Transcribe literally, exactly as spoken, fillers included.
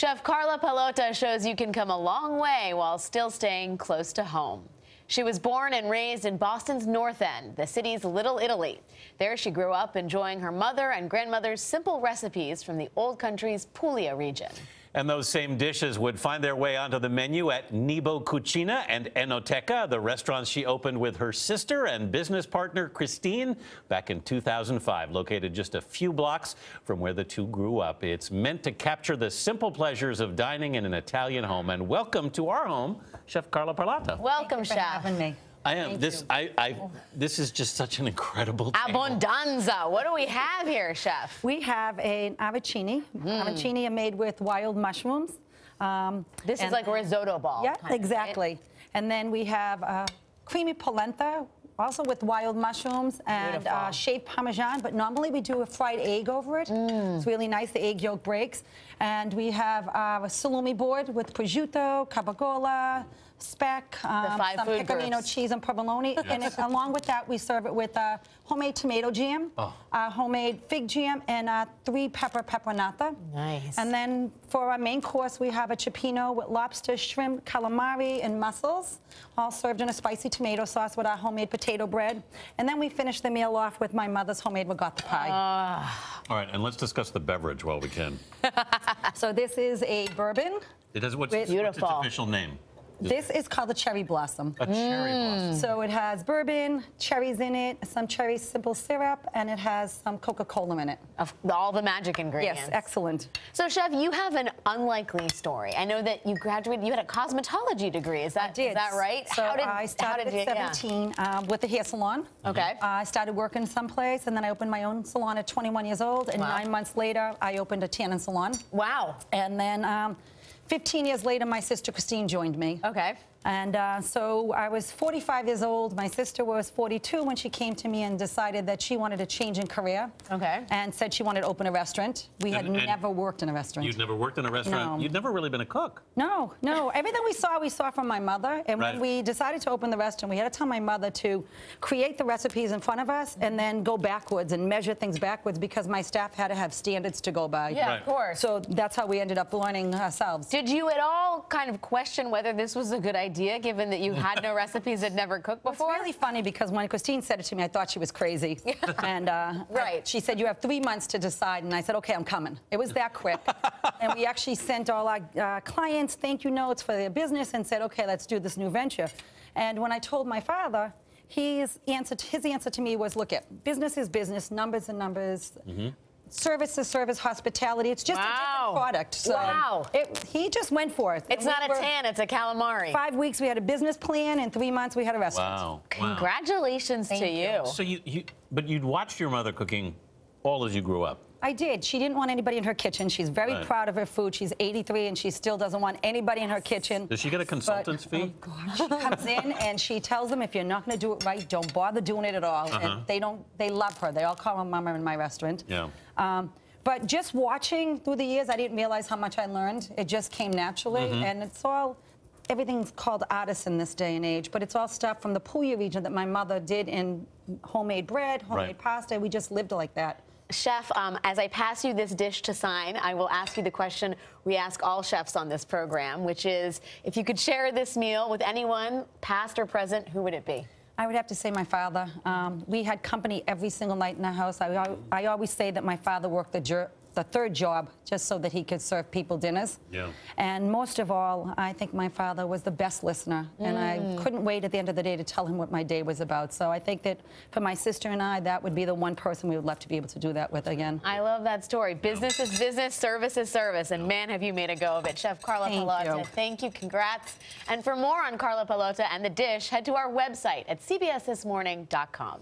Chef Carla Pallotta shows you can come a long way while still staying close to home. She was born and raised in Boston's North End, the city's Little Italy. There she grew up enjoying her mother and grandmother's simple recipes from the old country's Puglia region. And those same dishes would find their way onto the menu at Nebo Cucina and Enoteca, the restaurant she opened with her sister and business partner, Christine, back in two thousand five, located just a few blocks from where the two grew up. It's meant to capture the simple pleasures of dining in an Italian home. And welcome to our home, Chef Carla Pallotta. Welcome, Chef. Thank you for having me. I am. Thank this I, I this is just such an incredible table. Abbondanza. What do we have here, Chef? We have an arancini. Mm. Arancini are made with wild mushrooms. Um, this is like a risotto ball. Yeah, exactly. Right? And then we have uh, creamy polenta, also with wild mushrooms and uh, shaved parmesan, but normally we do a fried egg over it. Mm. It's really nice, the egg yolk breaks. And we have uh, a salumi board with prosciutto, capicola, speck, um, some pecorino groups. cheese and provolone. Yes. And it, along with that, we serve it with uh, homemade tomato jam, oh. uh, homemade fig jam, and uh, three pepper pepperonata. Nice. And then for our main course, we have a cioppino with lobster, shrimp, calamari, and mussels, all served in a spicy tomato sauce with our homemade potato bread. And then we finish the meal off with my mother's homemade magatha pie. Uh. All right, and let's discuss the beverage while we can. So this is a bourbon. It has what's, what's its official name? This is called the cherry blossom. A cherry blossom. So it has bourbon, cherries in it, some cherry simple syrup, and it has some Coca-Cola in it. Of all the magic ingredients. Yes, excellent. So, Chef, you have an unlikely story. I know that you graduated, you had a cosmetology degree. Is that, I did. Is that right? So how did, I started how did at seventeen yeah. um, with a hair salon. Okay. Uh, I started working someplace, and then I opened my own salon at twenty-one years old, and wow. nine months later, I opened a tanning salon. Wow. And then... Um, fifteen years later, my sister Christine joined me. Okay. And uh, so I was forty-five years old. My sister was forty-two when she came to me and decided that she wanted a change in career. Okay. And said she wanted to open a restaurant. We had and, and never worked in a restaurant. You'd never worked in a restaurant? No. You'd never really been a cook? No, no. Everything we saw, we saw from my mother. And right. when we decided to open the restaurant, we had to tell my mother to create the recipes in front of us and then go backwards and measure things backwards because my staff had to have standards to go by. Yeah, right. of course. So that's how we ended up learning ourselves. Did you at all kind of question whether this was a good idea? Idea, given that you had no recipes that never cooked before? It's really funny because when Christine said it to me, I thought she was crazy. and uh, right. I, she said, you have three months to decide. And I said, okay, I'm coming. It was that quick. And we actually sent all our uh, clients thank you notes for their business and said, okay, let's do this new venture. And when I told my father, his answer, his answer to me was, look, it, business is business, numbers are numbers. Mm-hmm. Service to service, hospitality. It's just wow. a different product. So wow. It, he just went for it. It's we not a tan, it's a calamari. Five weeks we had a business plan, and three months we had a restaurant. Wow. Congratulations wow. to you. you. So you, you, but you'd watched your mother cooking all as you grew up. I did. She didn't want anybody in her kitchen. She's very right. proud of her food. She's eighty-three, and she still doesn't want anybody in her kitchen. Does she get a consultant's but, fee? Oh, God. She comes in, and she tells them, if you're not going to do it right, don't bother doing it at all. Uh-huh. And they don't. They love her. They all call her Mama in my restaurant. Yeah. Um, but just watching through the years, I didn't realize how much I learned. It just came naturally, mm-hmm. and it's all... Everything's called artisan this day and age, but it's all stuff from the Puglia region that my mother did in homemade bread, homemade right. pasta. We just lived like that. Chef, um, as I pass you this dish to sign, I will ask you the question we ask all chefs on this program, which is, if you could share this meal with anyone, past or present, who would it be? I would have to say my father. Um, we had company every single night in our house. I, I always say that my father worked the jerk. the third job just so that he could serve people dinners. Yeah. And most of all, I think my father was the best listener, mm. and I couldn't wait at the end of the day to tell him what my day was about. So I think that for my sister and I, that would be the one person we would love to be able to do that with again. I love that story. Business yeah. is business, service is service, and man, have you made a go of it. Chef Carla thank Pallotta, you. thank you, congrats. And for more on Carla Pallotta and The Dish, head to our website at C B S this morning dot com.